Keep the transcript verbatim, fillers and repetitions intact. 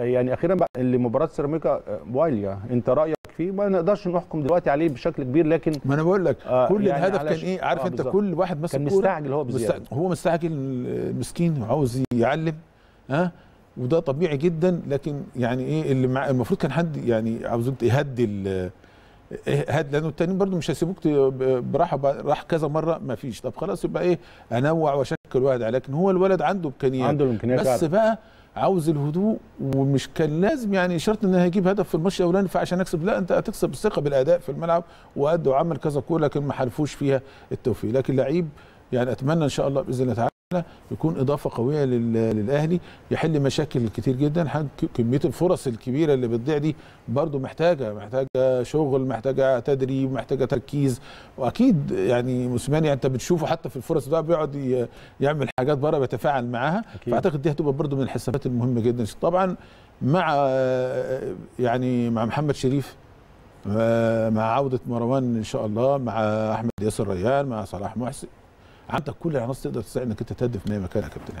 يعني اخيرا بقى لمباراه سيراميكا بواليا، انت رايك فيه؟ ما نقدرش نحكم دلوقتي عليه بشكل كبير، لكن ما انا بقول لك آه كل يعني الهدف كان ايه؟ عارف آه انت، كل واحد ماسك كان مستعجل، هو بزياده مستعجل، هو مستعجل مسكين وعاوز يعلم ها آه؟ وده طبيعي جدا، لكن يعني ايه اللي مع المفروض كان حد يعني عاوز يهدي هاد، لانه التانيين برضو مش هيسيبوك براحه، راح كذا مره ما فيش، طب خلاص يبقى ايه انوع واشكل واحد على، لكن هو الولد عنده امكانيات، عنده امكانيات بس عارف. بقى عاوز الهدوء، ومش كان لازم يعني شرط ان هيجيب هدف في الماتش الاولاني فعشان اكسب، لا انت هتكسب الثقه بالاداء في الملعب، وادى وعمل كذا كوره لكن ما حالفوش فيها التوفيق، لكن لعيب يعني اتمنى ان شاء الله باذن الله تعالى يكون اضافه قويه للاهلي، يحل مشاكل كتير جدا، كميه الفرص الكبيره اللي بتضيع دي برضو محتاجه محتاجه شغل، محتاجه تدريب، محتاجه تركيز، واكيد يعني مسلماني انت بتشوفه حتى في الفرص ده بيقعد يعمل حاجات بره بيتفاعل معاها، فاعتقد دي هتبقى برضو من الحسابات المهمه جدا طبعا، مع يعني مع محمد شريف، مع عوده مروان ان شاء الله، مع احمد ياسر ريال، مع صلاح محسن، عندك كل العناصر تقدر تساعد انك انت تهدف من اي مكان يا كابتن.